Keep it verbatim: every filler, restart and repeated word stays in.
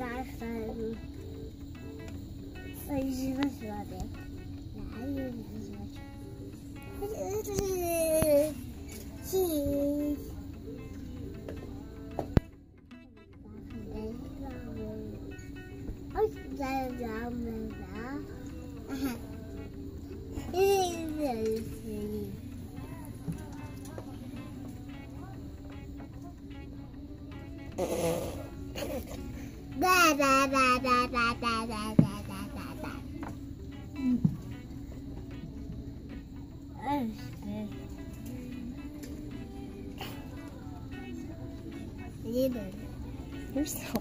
You're so